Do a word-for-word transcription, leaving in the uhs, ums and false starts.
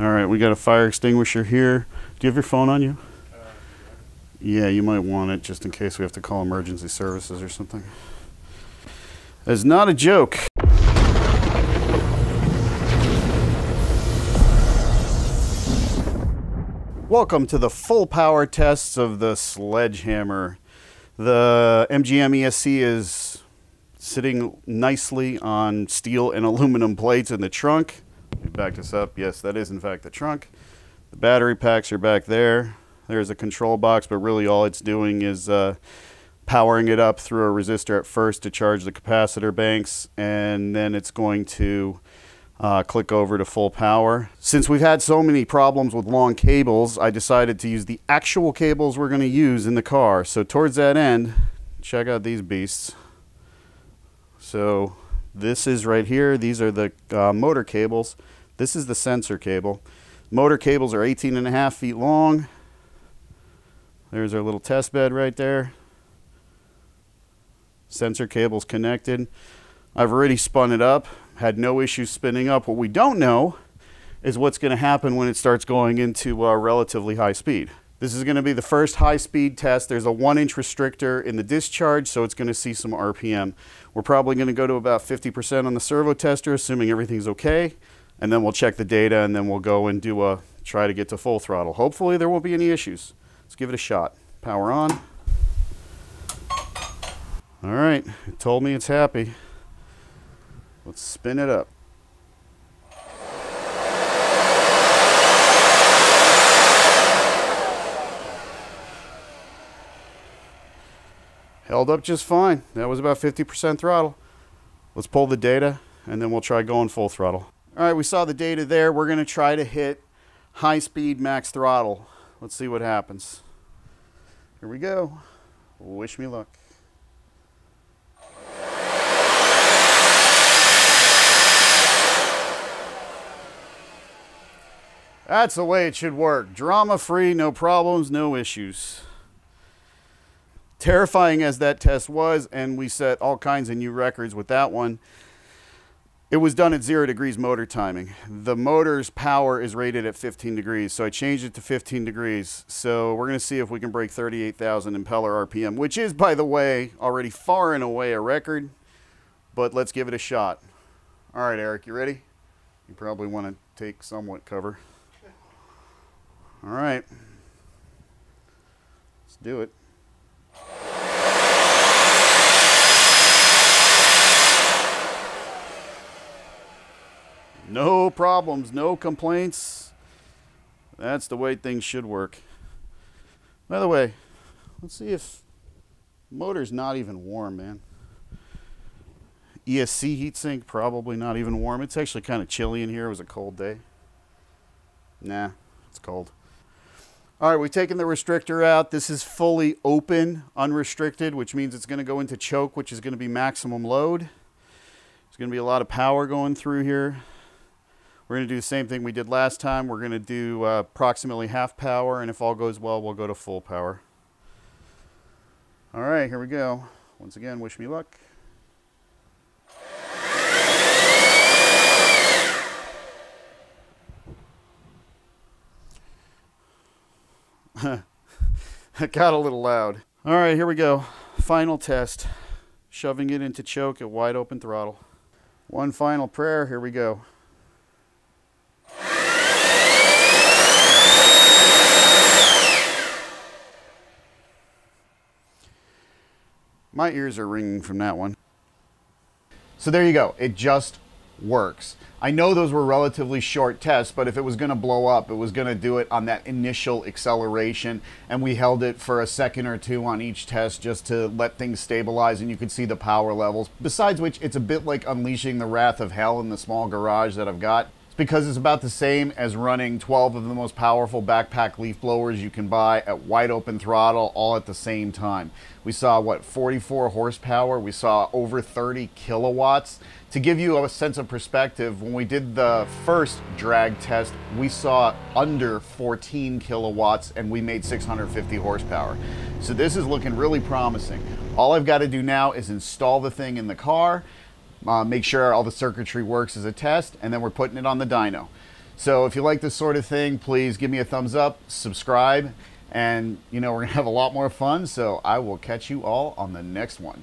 All right, we got a fire extinguisher here. Do you have your phone on you? Uh, yeah, you might want it just in case we have to call emergency services or something. That's not a joke. Welcome to the full power tests of the sledgehammer. The M G M E S C is sitting nicely on steel and aluminum plates in the trunk. Let me back this up. Yes, that is in fact the trunk. The battery packs are back there. There's a control box, but really all it's doing is uh, powering it up through a resistor at first to charge the capacitor banks, and then it's going to Uh, click over to full power. Since we've had so many problems with long cables, I decided to use the actual cables we're going to use in the car. So towards that end, check out these beasts. So this is right here. These are the uh, motor cables. This is the sensor cable. Motor cables are eighteen and a half feet long. There's our little test bed right there. Sensor cable's connected. I've already spun it up. Had no issues spinning up. What we don't know is what's going to happen when it starts going into uh, relatively high speed. This is going to be the first high speed test. There's a one inch restrictor in the discharge, so it's going to see some R P M. We're probably going to go to about fifty percent on the servo tester, assuming everything's okay. And then we'll check the data, and then we'll go and do a try to get to full throttle. Hopefully there won't be any issues. Let's give it a shot. Power on. All right, it told me it's happy. Let's spin it up. Held up just fine. That was about fifty percent throttle. Let's pull the data, and then we'll try going full throttle. All right, we saw the data there. We're going to try to hit high speed max throttle. Let's see what happens. Here we go. Wish me luck. That's the way it should work. Drama-free, no problems, no issues. Terrifying as that test was, and we set all kinds of new records with that one, it was done at zero degrees motor timing. The motor's power is rated at fifteen degrees, so I changed it to fifteen degrees. So we're gonna see if we can break thirty-eight thousand impeller R P M, which is, by the way, already far and away a record, but let's give it a shot. All right, Eric, you ready? You probably wanna take somewhat cover. All right, let's do it. No problems, no complaints. That's the way things should work. By the way, let's see if the motor's not even warm, man. E S C heatsink, probably not even warm. It's actually kind of chilly in here. It was a cold day. Nah, it's cold. All right, we've taken the restrictor out. This is fully open, unrestricted, which means it's going to go into choke, which is going to be maximum load. There's going to be a lot of power going through here. We're going to do the same thing we did last time. We're going to do uh, approximately half power, and if all goes well, we'll go to full power. All right, here we go. Once again, wish me luck. It got a little loud. All right, here we go. Final test. Shoving it into choke at wide open throttle. One final prayer. Here we go. My ears are ringing from that one. So there you go. It just works. I know those were relatively short tests, but if it was going to blow up, it was going to do it on that initial acceleration, and we held it for a second or two on each test just to let things stabilize, and you could see the power levels. Besides which, it's a bit like unleashing the wrath of hell in the small garage that I've got. It's because it's about the same as running twelve of the most powerful backpack leaf blowers you can buy at wide open throttle all at the same time. We saw, what, forty-four horsepower. We saw over thirty kilowatts. To give you a sense of perspective, when we did the first drag test, we saw under fourteen kilowatts and we made six hundred fifty horsepower. So this is looking really promising. All I've got to do now is install the thing in the car, uh, make sure all the circuitry works as a test, and then we're putting it on the dyno. So if you like this sort of thing, please give me a thumbs up, subscribe, and you know, we're gonna have a lot more fun. So I will catch you all on the next one.